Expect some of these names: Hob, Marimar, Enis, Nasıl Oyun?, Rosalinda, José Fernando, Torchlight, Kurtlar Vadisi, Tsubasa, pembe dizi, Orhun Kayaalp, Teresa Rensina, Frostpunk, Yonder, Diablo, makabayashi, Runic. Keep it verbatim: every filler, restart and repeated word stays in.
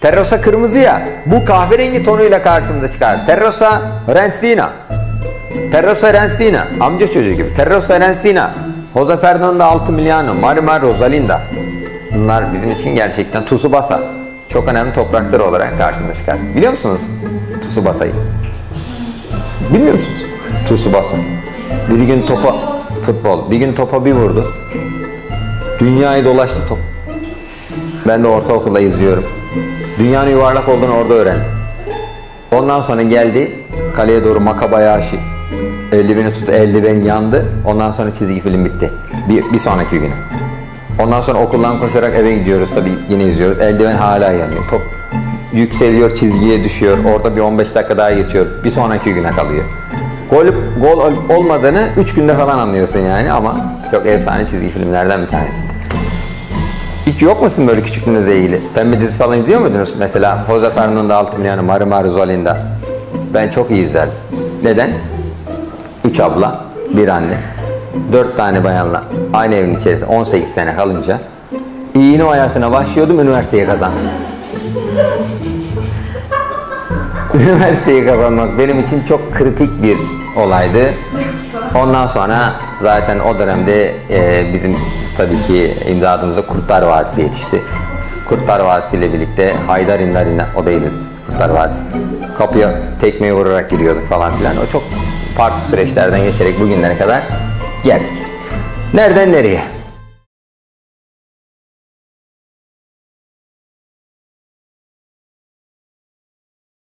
Teresa kırmızı ya, bu kahverengi tonuyla karşımıza çıkar. Teresa Rensina. Teresa Rensina, amca çocuğu gibi. Teresa Rensina, José Fernando, altı milyonu, Marimar, Rosalinda. Bunlar bizim için gerçekten Tsubasa, çok önemli topraklar olarak karşımıza çıkar. Biliyor musunuz Tsubasa'yı? Bilmiyor musunuz? Tsubasa. Bir gün topa futbol, bir gün topa bir vurdu. Dünyayı dolaştı top. Ben de ortaokulda izliyorum. Dünyanın yuvarlak olduğunu orada öğrendim. Ondan sonra geldi kaleye doğru makabayashi. Eldiveni tuttu, eldiven yandı. Ondan sonra çizgi film bitti. Bir, bir sonraki güne. Ondan sonra okuldan koşarak eve gidiyoruz, tabii yine izliyoruz. Eldiven hala yanıyor. Top yükseliyor, çizgiye düşüyor. Orada bir on beş dakika daha geçiyor. Bir sonraki güne kalıyor. Gol, gol olmadığını üç günde falan anlıyorsun yani, ama çok efsane çizgi filmlerden bir tanesi. Hiç yok musun böyle küçüklüğünüzle ilgili? Pembe dizi falan izliyor muydunuz? Mesela José Fernando, altı milyonu, Marimar, Rosalinda. Ben çok iyi izlerdim. Neden? Üç abla, bir anne, dört tane bayanla aynı evin içerisinde on sekiz sene kalınca iğne oyasına başlıyordum, üniversiteyi kazandım. Üniversiteyi kazanmak benim için çok kritik bir olaydı. Ondan sonra zaten o dönemde e, bizim tabii ki imdadımıza Kurtlar Vadisi yetişti. Kurtlar Vadisi ile birlikte Haydar İmdar İmdar odaydı Kurtlar Vadisi. Kapıya tekmeyi vurarak giriyorduk falan filan. O çok farklı süreçlerden geçerek bugünlere kadar geldik. Nereden nereye?